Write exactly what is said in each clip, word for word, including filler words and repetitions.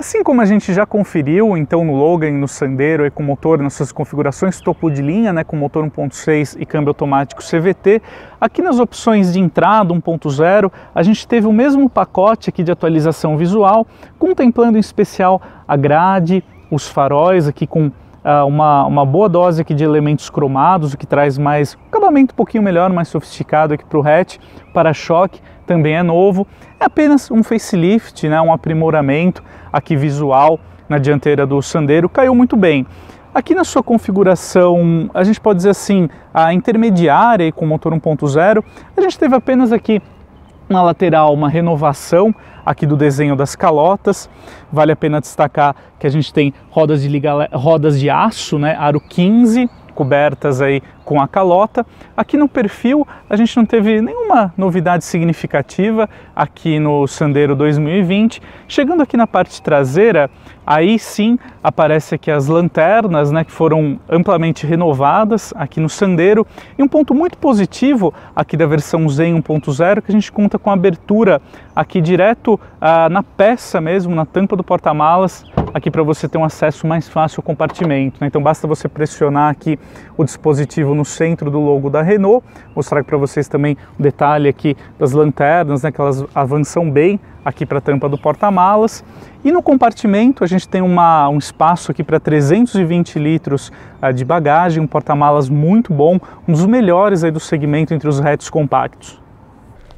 Assim como a gente já conferiu então no Logan, no Sandero e com motor nessas configurações topo de linha, né, com motor um ponto seis e câmbio automático C V T, aqui nas opções de entrada um ponto zero a gente teve o mesmo pacote aqui de atualização visual, contemplando em especial a grade, os faróis aqui com ah, uma, uma boa dose aqui de elementos cromados, o que traz mais um acabamento um pouquinho melhor, mais sofisticado aqui para o hatch, para-choque também é novo, é apenas um facelift, né, um aprimoramento aqui visual na dianteira do Sandero, caiu muito bem. Aqui na sua configuração, a gente pode dizer assim, a intermediária e com motor um ponto zero, a gente teve apenas aqui na lateral uma renovação aqui do desenho das calotas, vale a pena destacar que a gente tem rodas de, liga, rodas de aço, né, aro quinze, cobertas aí com a calota. Aqui no perfil a gente não teve nenhuma novidade significativa aqui no Sandero dois mil e vinte. Chegando aqui na parte traseira, aí sim aparece aqui as lanternas, né, que foram amplamente renovadas aqui no Sandero. E um ponto muito positivo aqui da versão Zen um ponto zero que a gente conta com a abertura aqui direto ah, na peça mesmo, na tampa do porta-malas, aqui para você ter um acesso mais fácil ao compartimento, né? Então basta você pressionar aqui o dispositivo no centro do logo da Renault, mostrar para vocês também o detalhe aqui das lanternas, né, que elas avançam bem aqui para a tampa do porta-malas. E no compartimento a gente tem uma, um espaço aqui para trezentos e vinte litros ah, de bagagem, um porta-malas muito bom, um dos melhores aí do segmento entre os hatches compactos.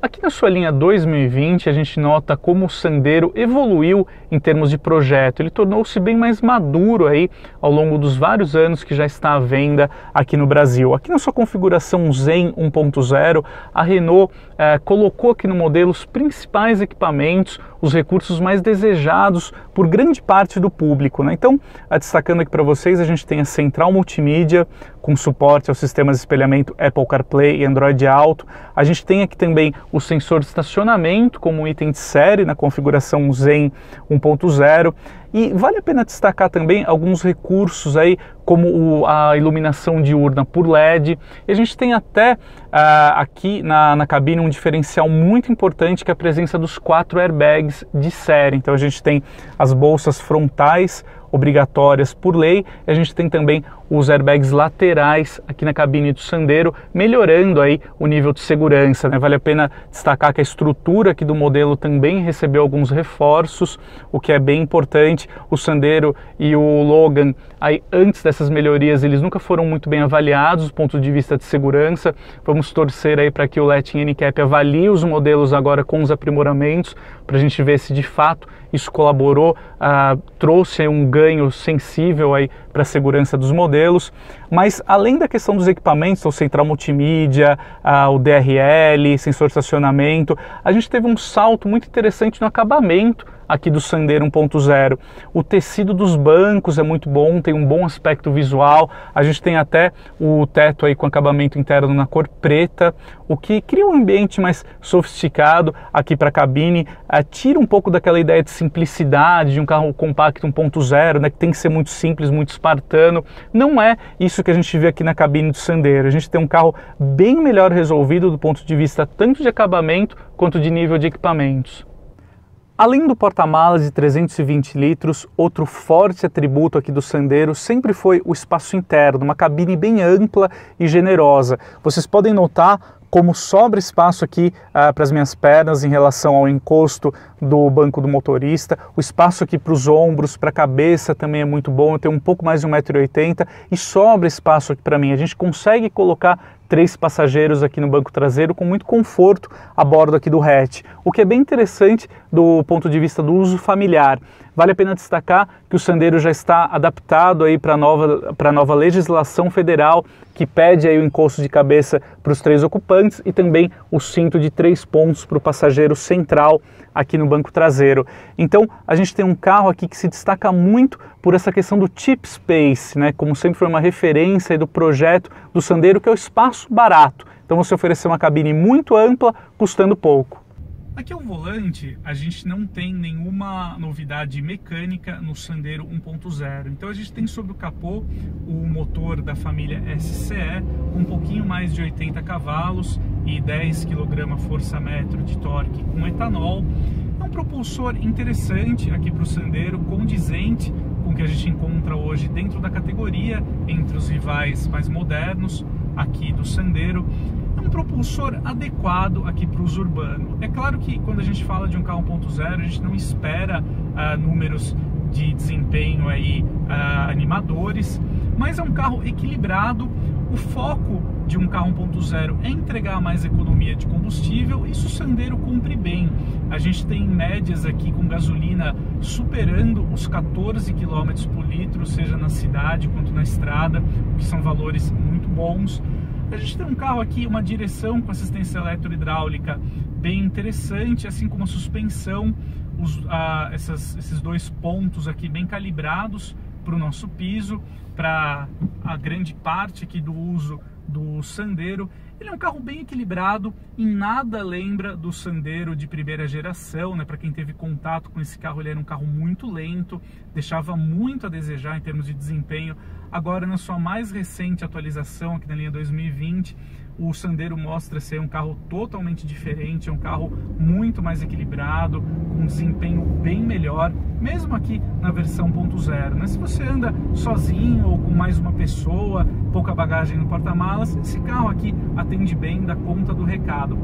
Aqui na sua linha dois mil e vinte a gente nota como o Sandero evoluiu em termos de projeto, ele tornou-se bem mais maduro aí ao longo dos vários anos que já está à venda aqui no Brasil. Aqui na sua configuração Zen um ponto zero a Renault eh, colocou aqui no modelo os principais equipamentos, os recursos mais desejados por grande parte do público, né? Então, destacando aqui para vocês, a gente tem a central multimídia com suporte aos sistemas de espelhamento Apple CarPlay e Android Auto. A gente tem aqui também o sensor de estacionamento como item de série na configuração Zen um ponto zero. E vale a pena destacar também alguns recursos aí, como o, a iluminação diurna por L E D. E a gente tem até uh, aqui na, na cabine um diferencial muito importante, que é a presença dos quatro airbags de série. Então a gente tem as bolsas frontais obrigatórias por lei, e a gente tem também os airbags laterais aqui na cabine do Sandero, melhorando aí o nível de segurança, né? Vale a pena destacar que a estrutura aqui do modelo também recebeu alguns reforços, o que é bem importante. O Sandero e o Logan, aí antes dessas melhorias, eles nunca foram muito bem avaliados do ponto de vista de segurança. Vamos torcer aí para que o Latin N C A P avalie os modelos agora com os aprimoramentos, para a gente ver se de fato isso colaborou, ah, trouxe aí um ganho sensível aí para a segurança dos modelos. Mas além da questão dos equipamentos, o central multimídia, ah, o D R L, sensor de estacionamento, a gente teve um salto muito interessante no acabamento aqui do Sandero um ponto zero. O tecido dos bancos é muito bom, tem um bom aspecto visual, a gente tem até o teto aí com acabamento interno na cor preta, o que cria um ambiente mais sofisticado aqui para a cabine, uh, tira um pouco daquela ideia de simplicidade de um carro compacto um ponto zero, né, que tem que ser muito simples, muito espartano. Não é isso que a gente vê aqui na cabine do Sandero. A gente tem um carro bem melhor resolvido do ponto de vista tanto de acabamento quanto de nível de equipamentos. Além do porta-malas de trezentos e vinte litros, outro forte atributo aqui do Sandero sempre foi o espaço interno, uma cabine bem ampla e generosa. Vocês podem notar como sobra espaço aqui ah, para as minhas pernas em relação ao encosto do banco do motorista, o espaço aqui para os ombros, para a cabeça também é muito bom, eu tenho um pouco mais de um metro e oitenta e sobra espaço aqui para mim. A gente consegue colocar três passageiros aqui no banco traseiro com muito conforto a bordo aqui do hatch, o que é bem interessante do ponto de vista do uso familiar. Vale a pena destacar que o Sandero já está adaptado aí para a nova, para a nova legislação federal, que pede aí o encosto de cabeça para os três ocupantes e também o cinto de três pontos para o passageiro central aqui no banco traseiro. Então a gente tem um carro aqui que se destaca muito por essa questão do cheap space, né? Como sempre foi uma referência aí do projeto do Sandero, que é o espaço barato. Então você oferecer uma cabine muito ampla, custando pouco. Aqui ao volante a gente não tem nenhuma novidade mecânica no Sandero um ponto zero, então a gente tem sobre o capô o motor da família S C E com um pouquinho mais de oitenta cavalos e dez quilos por metro de torque com etanol. É um propulsor interessante aqui para o Sandero, condizente com o que a gente encontra hoje dentro da categoria, entre os rivais mais modernos aqui do Sandero. É um propulsor adequado aqui para o uso urbano. É claro que quando a gente fala de um carro um ponto zero, a gente não espera ah, números de desempenho aí, ah, animadores, mas é um carro equilibrado. O foco de um carro um ponto zero é entregar mais economia de combustível, isso o Sandero cumpre bem. A gente tem médias aqui com gasolina superando os quatorze quilômetros por litro, seja na cidade quanto na estrada, o que são valores muito bons. A gente tem um carro aqui, uma direção com assistência eletro-hidráulica bem interessante, assim como a suspensão, os, ah, essas, esses dois pontos aqui bem calibrados para o nosso piso, para a grande parte aqui do uso do Sandero. Ele é um carro bem equilibrado, em nada lembra do Sandero de primeira geração, né? Para quem teve contato com esse carro, ele era um carro muito lento, deixava muito a desejar em termos de desempenho. Agora, na sua mais recente atualização, aqui na linha dois mil e vinte, o Sandero mostra ser um carro totalmente diferente, é um carro muito mais equilibrado, com um desempenho bem melhor, mesmo aqui na versão um ponto zero. Né? Se você anda sozinho ou com mais uma pessoa, pouca bagagem no porta-malas, esse carro aqui atende bem, dá conta do recado.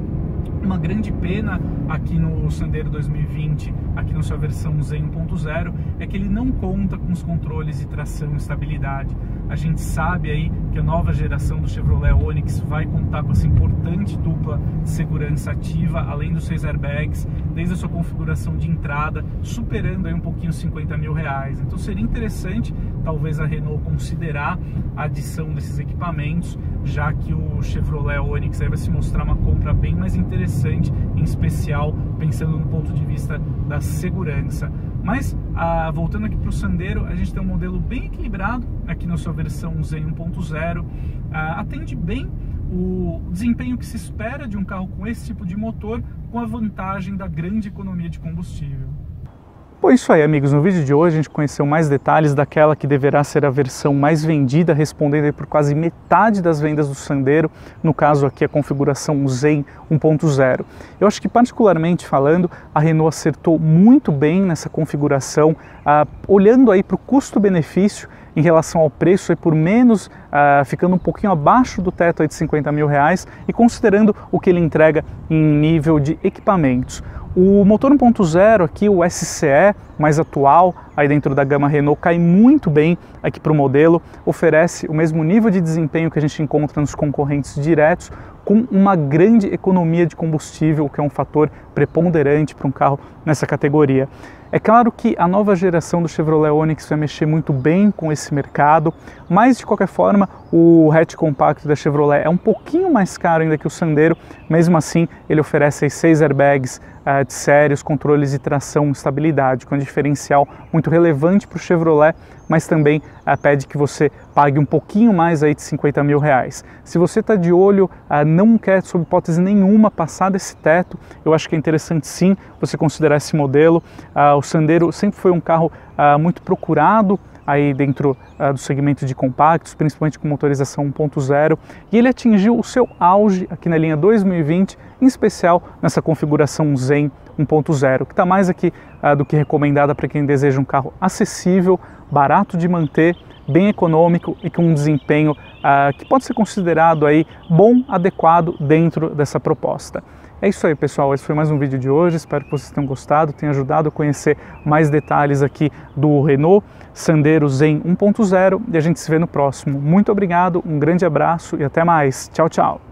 Uma grande pena aqui no Sandero dois mil e vinte, aqui na sua versão Zen um ponto zero, é que ele não conta com os controles de tração e estabilidade. A gente sabe aí que a nova geração do Chevrolet Onix vai contar com essa importante dupla de segurança ativa, além dos seis airbags, desde a sua configuração de entrada, superando aí um pouquinho os cinquenta mil reais. Então seria interessante, talvez, a Renault considerar a adição desses equipamentos, já que o Chevrolet Onix aí vai se mostrar uma compra bem mais interessante, em especial pensando no ponto de vista da segurança. Mas ah, voltando aqui para o Sandero, a gente tem um modelo bem equilibrado aqui na sua versão Zen um ponto zero, ah, atende bem o desempenho que se espera de um carro com esse tipo de motor, com a vantagem da grande economia de combustível. Bom, isso aí, amigos. No vídeo de hoje a gente conheceu mais detalhes daquela que deverá ser a versão mais vendida, respondendo aí por quase metade das vendas do Sandero, no caso aqui a configuração Zen um ponto zero. Eu acho que, particularmente falando, a Renault acertou muito bem nessa configuração, ah, olhando aí para o custo-benefício em relação ao preço, aí por menos, ah, ficando um pouquinho abaixo do teto aí de cinquenta mil reais, e considerando o que ele entrega em nível de equipamentos. O motor um ponto zero aqui, o S C E, mais atual, aí dentro da gama Renault, cai muito bem aqui para o modelo, oferece o mesmo nível de desempenho que a gente encontra nos concorrentes diretos, com uma grande economia de combustível, que é um fator preponderante para um carro nessa categoria. É claro que a nova geração do Chevrolet Onix vai mexer muito bem com esse mercado, mas de qualquer forma o hatch compacto da Chevrolet é um pouquinho mais caro ainda que o Sandero, mesmo assim ele oferece seis airbags uh, de série, os controles de tração e estabilidade, com um diferencial muito relevante para o Chevrolet, mas também uh, pede que você pague um pouquinho mais aí de cinquenta mil reais. Se você está de olho, uh, não quer sob hipótese nenhuma passar desse teto, eu acho que é interessante sim você considerar esse modelo. Uh, O Sandero sempre foi um carro ah, muito procurado aí dentro ah, do segmento de compactos, principalmente com motorização um ponto zero, e ele atingiu o seu auge aqui na linha dois mil e vinte, em especial nessa configuração Zen um ponto zero, que está mais aqui ah, do que recomendada para quem deseja um carro acessível, barato de manter, bem econômico e com um desempenho ah, que pode ser considerado aí bom, adequado dentro dessa proposta. É isso aí, pessoal, esse foi mais um vídeo de hoje, espero que vocês tenham gostado, tenha ajudado a conhecer mais detalhes aqui do Renault Sandero Zen um ponto zero, e a gente se vê no próximo. Muito obrigado, um grande abraço e até mais. Tchau, tchau!